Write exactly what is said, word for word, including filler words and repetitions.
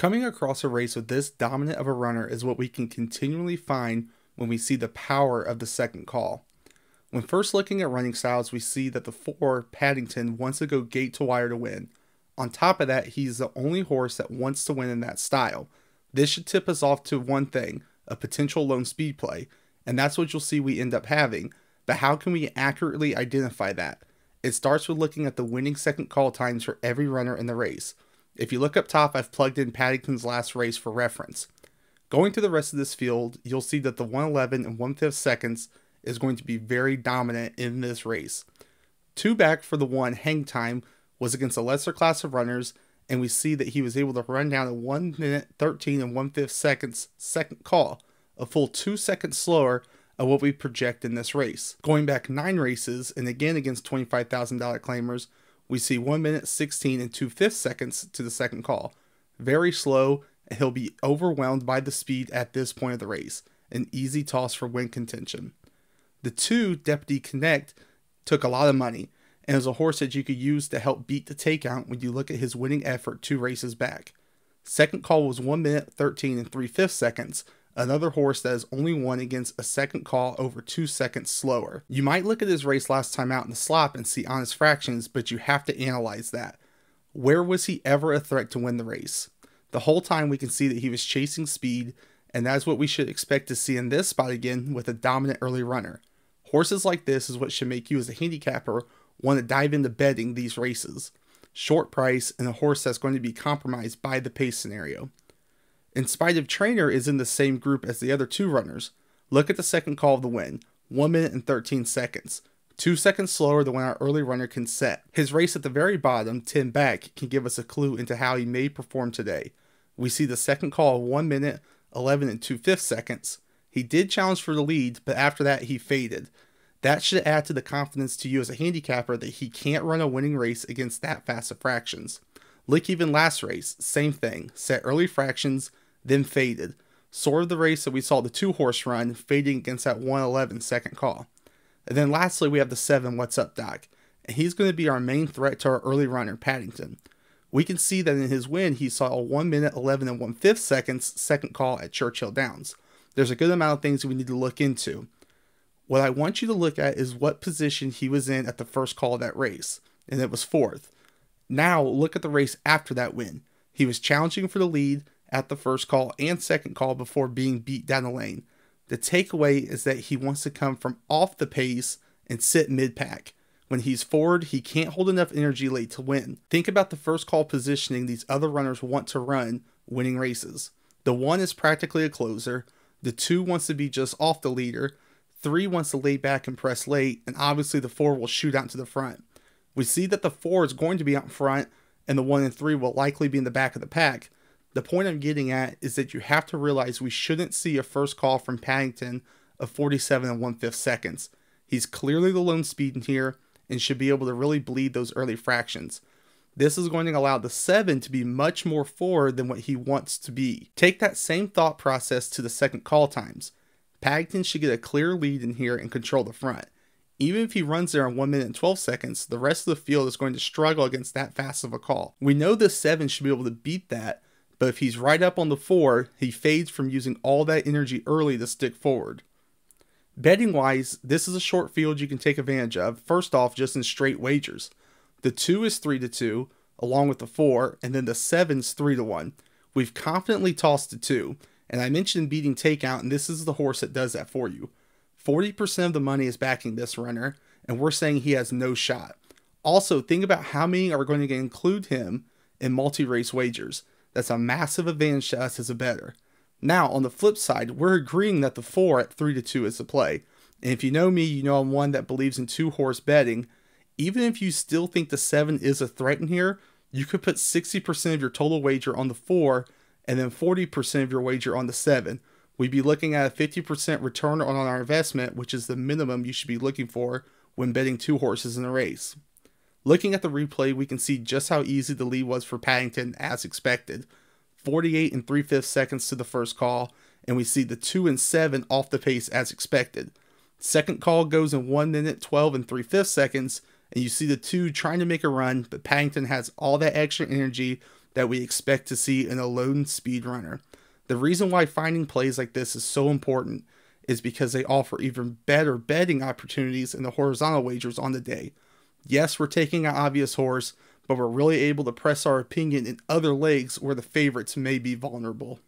Coming across a race with this dominant of a runner is what we can continually find when we see the power of the second call. When first looking at running styles, we see that the four, Paddington, wants to go gate to wire to win. On top of that, he's the only horse that wants to win in that style. This should tip us off to one thing, a potential lone speed play, and that's what you'll see we end up having. But how can we accurately identify that? It starts with looking at the winning second call times for every runner in the race. If you look up top, I've plugged in Paddington's last race for reference. Going to the rest of this field, you'll see that the one eleven and one fifth seconds is going to be very dominant in this race. Two back for the one, Hang Time, was against a lesser class of runners, and we see that he was able to run down a one minute thirteen and one fifth seconds second call, a full two seconds slower of what we project in this race. Going back nine races, and again against twenty-five thousand dollar claimers, we see one minute sixteen and two fifths seconds to the second call. Very slow, and he'll be overwhelmed by the speed at this point of the race. An easy toss for win contention. The two, Deputy Connect, took a lot of money, and is a horse that you could use to help beat the takeout when you look at his winning effort two races back. Second call was one minute thirteen and three fifths seconds, another horse that has only won against a second call over two seconds slower. You might look at his race last time out in the slop and see honest fractions, but you have to analyze that. Where was he ever a threat to win the race? The whole time we can see that he was chasing speed, and that's what we should expect to see in this spot again with a dominant early runner. Horses like this is what should make you as a handicapper want to dive into betting these races. Short price and a horse that's going to be compromised by the pace scenario. In Spite of Trainer is in the same group as the other two runners. Look at the second call of the win, one minute and thirteen seconds. Two seconds slower than when our early runner can set. His race at the very bottom, ten back, can give us a clue into how he may perform today. We see the second call of one minute eleven and two fifths seconds. He did challenge for the lead, but after that he faded. That should add to the confidence to you as a handicapper that he can't run a winning race against that fast of fractions. Lick Even last race, same thing, set early fractions, then faded. Sort of the race that we saw the two horse run, fading against that one eleven second call. And then lastly we have the seven, What's Up Doc, and he's going to be our main threat to our early runner, Paddington. We can see that in his win he saw a one minute eleven and one fifth seconds second call at Churchill Downs. There's a good amount of things we need to look into. What I want you to look at is what position he was in at the first call of that race, and it was fourth. Now look at the race after that win. He was challenging for the lead at the first call and second call before being beat down the lane. The takeaway is that he wants to come from off the pace and sit mid-pack. When he's forward, he can't hold enough energy late to win. Think about the first call positioning these other runners want to run winning races. The one is practically a closer, the two wants to be just off the leader, three wants to lay back and press late, and obviously the four will shoot out to the front. We see that the four is going to be out front, and the one and three will likely be in the back of the pack. The point I'm getting at is that you have to realize we shouldn't see a first call from Paddington of forty-seven and one fifth seconds. He's clearly the lone speed in here, and should be able to really bleed those early fractions. This is going to allow the seven to be much more forward than what he wants to be. Take that same thought process to the second call times. Paddington should get a clear lead in here and control the front. Even if he runs there in one minute and twelve seconds, the rest of the field is going to struggle against that fast of a call. We know the seven should be able to beat that, but if he's right up on the four, he fades from using all that energy early to stick forward. Betting wise, this is a short field you can take advantage of, first off just in straight wagers. The two is three to two, along with the four, and then the seven is three to one. We've confidently tossed the two, and I mentioned beating takeout, and this is the horse that does that for you. forty percent of the money is backing this runner, and we're saying he has no shot. Also, think about how many are going to include him in multi-race wagers. That's a massive advantage to us as a bettor. Now, on the flip side, we're agreeing that the four at three to two is the play. And if you know me, you know I'm one that believes in two-horse betting. Even if you still think the seven is a threat in here, you could put sixty percent of your total wager on the four and then forty percent of your wager on the seven. We'd be looking at a fifty percent return on our investment, which is the minimum you should be looking for when betting two horses in a race. Looking at the replay, we can see just how easy the lead was for Paddington as expected. forty-eight and three fifths seconds to the first call, and we see the two and seven off the pace as expected. Second call goes in one minute twelve and three fifths seconds, and you see the two trying to make a run, but Paddington has all that extra energy that we expect to see in a lone speedrunner. The reason why finding plays like this is so important is because they offer even better betting opportunities in the horizontal wagers on the day. Yes, we're taking an obvious horse, but we're really able to press our opinion in other legs where the favorites may be vulnerable.